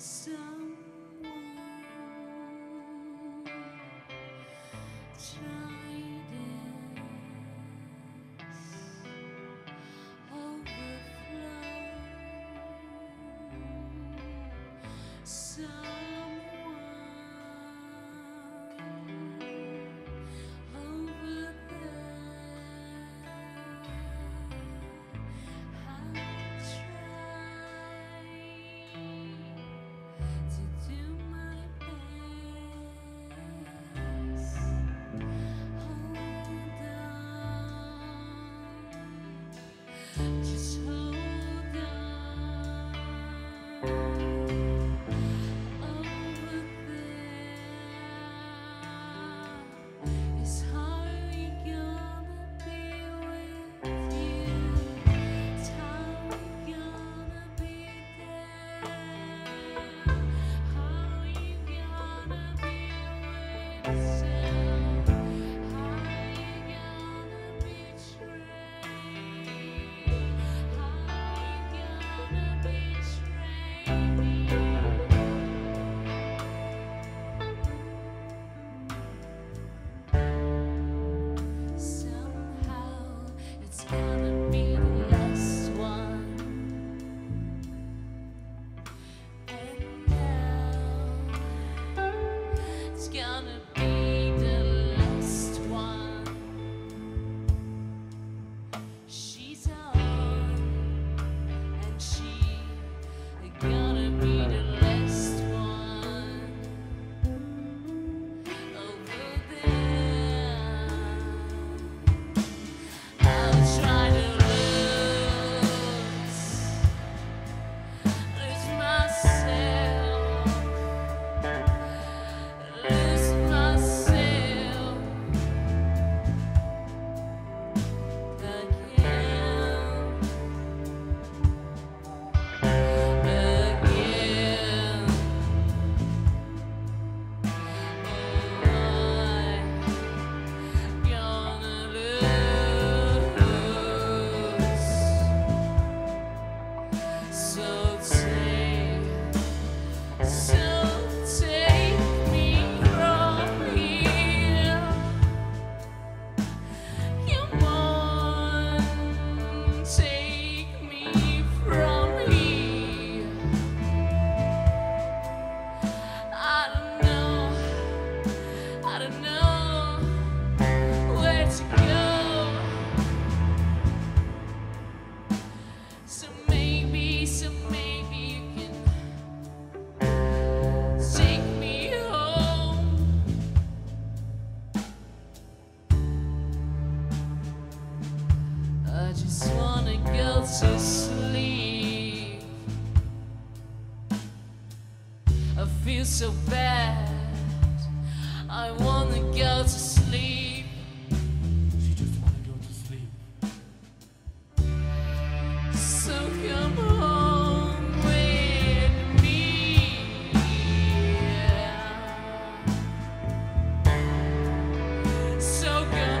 Someone tried us overflow. Someone over there I tried to sleep. I feel so bad, I wanna go to sleep. She just wanna go to sleep. So come home with me, yeah. So come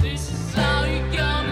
this is how you go.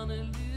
Hallelujah.